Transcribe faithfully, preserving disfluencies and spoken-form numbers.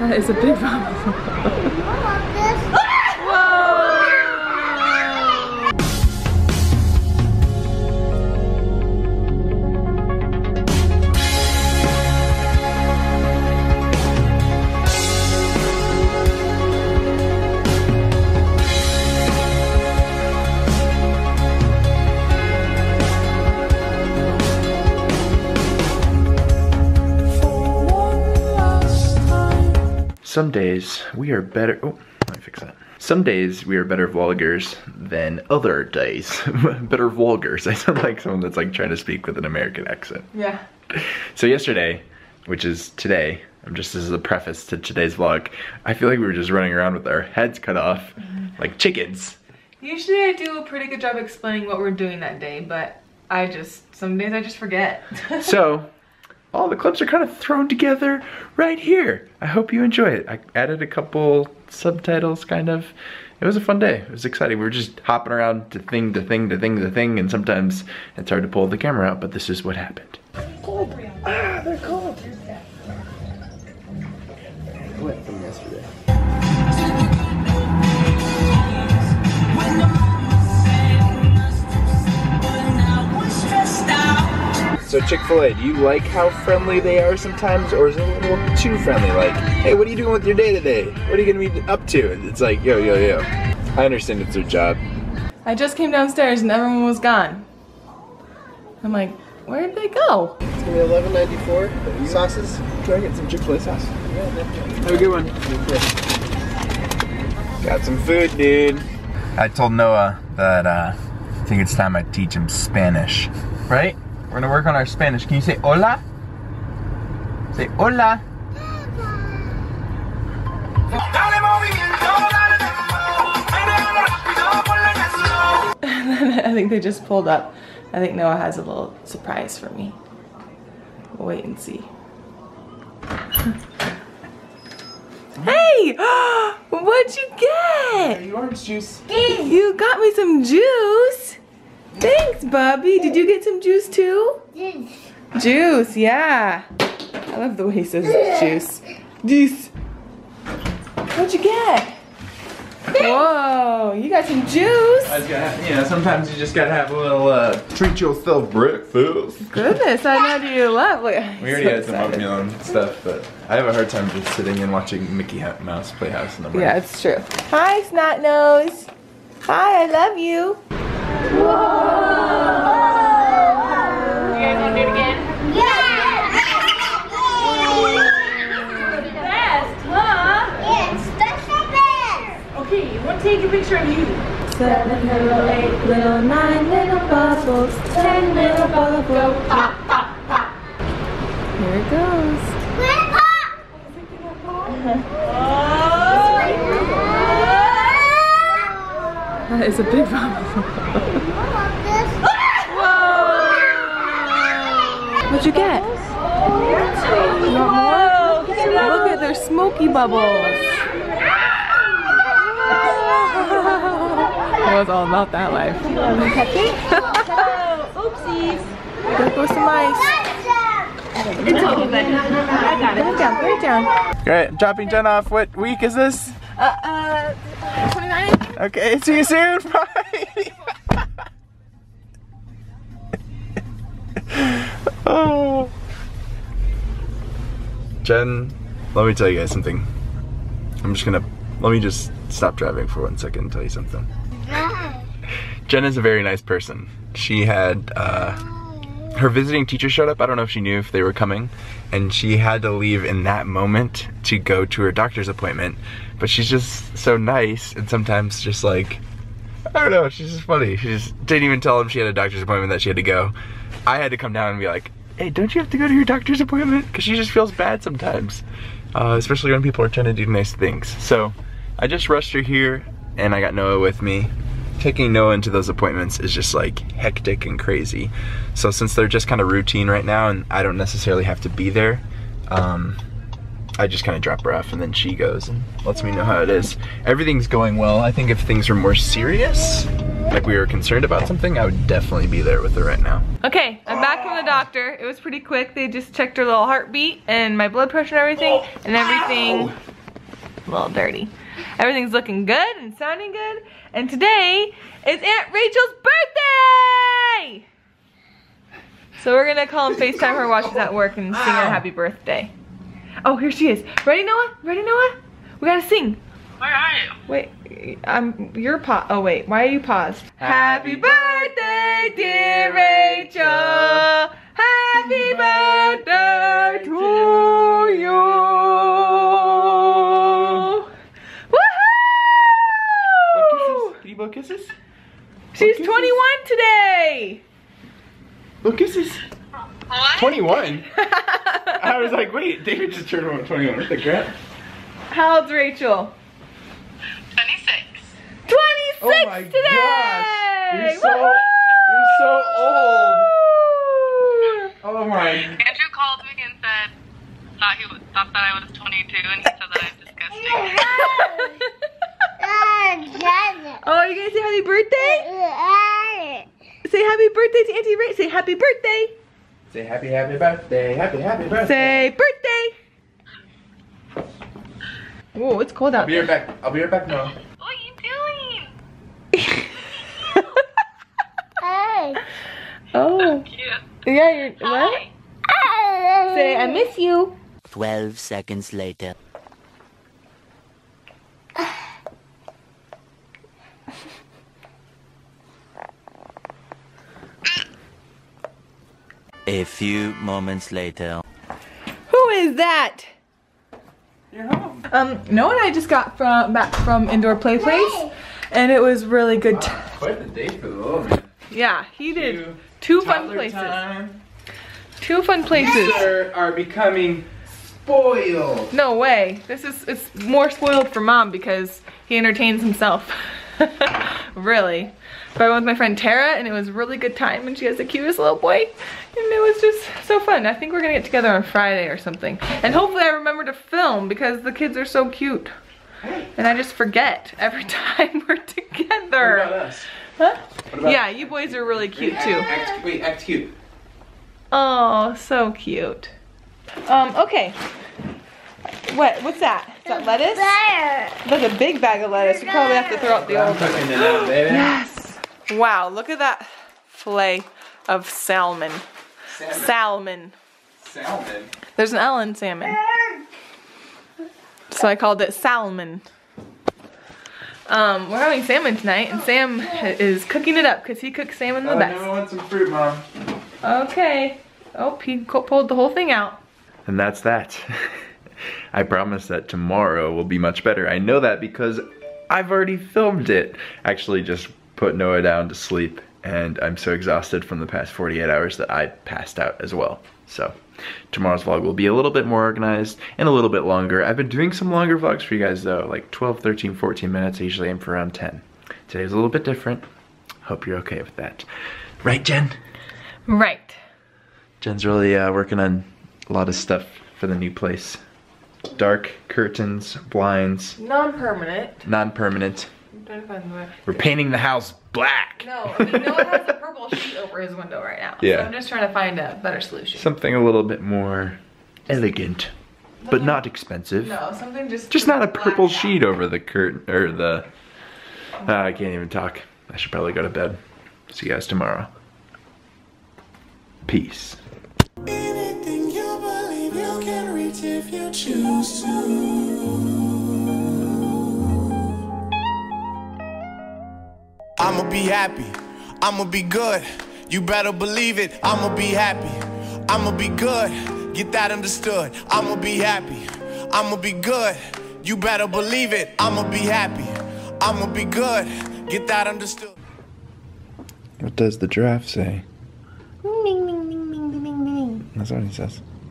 That is a big bubble. Some days we are better, oh, let me fix that. Some days we are better vloggers than other days. Better vloggers, I sound like someone that's like trying to speak with an American accent. Yeah. So yesterday, which is today, I'm just, this is a preface to today's vlog, I feel like we were just running around with our heads cut off, mm-hmm. like chickens. Usually I do a pretty good job explaining what we're doing that day, but I just, some days I just forget. So. All the clips are kind of thrown together right here. I hope you enjoy it. I added a couple subtitles, kind of. It was a fun day. It was exciting. We were just hopping around to thing to thing to thing to thing, and sometimes it's hard to pull the camera out, but this is what happened. Cold. Ah, they're cold. I went from yesterday. So Chick-fil-A, do you like how friendly they are sometimes, or is it a little too friendly? Like, hey, what are you doing with your day today? What are you gonna be up to? And it's like, yo, yo, yo. I understand it's their job. I just came downstairs and everyone was gone. I'm like, where did they go? It's gonna be eleven ninety-four. Sauces. Try and get some Chick-fil-A sauce. Have a good one. Got some food, dude. I told Noah that uh, I think it's time I teach him Spanish, right? We're gonna work on our Spanish. Can you say hola? Say hola. I think they just pulled up. I think Noah has a little surprise for me. We'll wait and see. Hey! What'd you get? Orange juice. You got me some juice. Thanks, Bubby. Did you get some juice too? Juice. Juice, yeah. I love the way he says juice. Juice. What'd you get? Whoa, you got some juice. I just gotta, you know, sometimes you just gotta have a little uh, treat yourself breakfast. Goodness, I know you love it. We already so had some oatmeal and stuff, but I have a hard time just sitting and watching Mickey Mouse Playhouse in the morning. Yeah, it's true. Hi, Snot Nose. Hi, I love you. Whoa. You guys want to do it again? Yeah! Yeah. It's the best, huh? Yeah, it's the best! Okay, I want to take a picture of you. Seven little, eight little, nine little bubbles, ten little bubbles, go pop, pop, pop. Here it goes. Let it pop! I think it got pop. Oh! That is a big bubble. What'd you get? Whoa, look at their smoky bubbles. It was all about that life. Oopsies. There goes some ice. It's over. I got it. Right down, right down. Great, dropping Jen off. What week is this? Uh, uh, twenty-nine. Okay, see you soon. Bye. Oh. Jen, let me tell you guys something. I'm just gonna, let me just stop driving for one second and tell you something. Yeah. Jen is a very nice person. She had, uh, her visiting teacher showed up. I don't know if she knew if they were coming, and she had to leave in that moment to go to her doctor's appointment. But she's just so nice, and sometimes just like, I don't know, she's just funny. She just didn't even tell him she had a doctor's appointment that she had to go. I had to come down and be like, hey, don't you have to go to your doctor's appointment? Because she just feels bad sometimes, uh, especially when people are trying to do nice things. So I just rushed her here, and I got Noah with me. Taking Noah into those appointments is just like hectic and crazy. So since they're just kind of routine right now and I don't necessarily have to be there, um, I just kind of drop her off and then she goes and lets me know how it is. Everything's going well. I think if things were more serious, like we were concerned about something, I would definitely be there with her right now. Okay, I'm back from the doctor. It was pretty quick. They just checked her little heartbeat and my blood pressure and everything, and everything a little dirty. Everything's looking good and sounding good. And today is Aunt Rachel's birthday! So we're gonna call and FaceTime her while she's at work and sing her happy birthday. Oh, here she is. Ready, Noah? Ready, Noah? We gotta sing. Where are you? Wait, I'm, you're paused. Oh wait, why are you paused? Happy birthday, dear Rachel. Happy birthday to you. Woohoo! Can you blow kisses? She's kisses? twenty-one today. Blow kisses. What? twenty-one? I was like, wait, David just turned twenty-one. What the crap? How old's Rachel? twenty-six oh my today! Gosh. You're so, you're so old. Oh my. Andrew called me and said, thought, he was, thought that I was twenty-two, and he said that I'm disgusting. Oh, are you going to say happy birthday? Say happy birthday to Auntie Ray. Say happy birthday. Say happy, happy birthday. Happy, happy birthday. Say birthday. Whoa, it's cold out. I'll be right back. I'll be right back now. What are you doing? Hey. Oh. So cute. Yeah, you're. What? Hi. Say, I miss you. Twelve seconds later. A few moments later. Who is that? You're home. Um, Noah and I just got from back from Indoor Play Place, hey. And it was really good. Wow, quite the day for the little man. Yeah, he did two, two fun places. Time. Two fun places are, are becoming spoiled. No way. This is it's more spoiled for Mom because he entertains himself. Really. But I went with my friend Tara, and it was a really good time, and she has the cutest little boy, and it was just so fun. I think we're gonna get together on Friday or something, and hopefully I remember to film because the kids are so cute, and I just forget every time we're together. What about us? Huh? What about yeah, us? You boys are really cute wait, too. Act, wait, act cute. Oh, so cute. Um, okay. What? What's that? Is that lettuce? That's a big bag of lettuce. You probably have to throw out the old one. Yes. Wow, look at that fillet of salmon. Salmon. Salmon. Salmon. There's an L in salmon. So I called it salmon. Um, we're having salmon tonight, and Sam is cooking it up because he cooks salmon the uh, best. I want some fruit, Mom. Okay. Oh, he pulled the whole thing out. And that's that. I promise that tomorrow will be much better. I know that because I've already filmed it. Actually, just put Noah down to sleep, and I'm so exhausted from the past forty-eight hours that I passed out as well. So tomorrow's vlog will be a little bit more organized and a little bit longer. I've been doing some longer vlogs for you guys though, like twelve, thirteen, fourteen minutes. I usually aim for around ten. Today's a little bit different. Hope you're okay with that. Right, Jen? Right. Jen's really uh, working on a lot of stuff for the new place. Dark curtains, blinds. Non-permanent. Non-permanent. We're painting the house black. No, I mean, Noah has a purple sheet over his window right now. Yeah. So I'm just trying to find a better solution. Something a little bit more just elegant, but not expensive. No, something just. Just not a purple sheet out over the curtain or the. Uh, I can't even talk. I should probably go to bed. See you guys tomorrow. Peace. Anything you believe you can reach if you choose to. I'ma be happy, I'ma be good, you better believe it. I'ma be happy, I'ma be good, get that understood. I'ma be happy, I'ma be good, you better believe it. I'ma be happy, I'ma be good, get that understood. What does the giraffe say? That's what he says.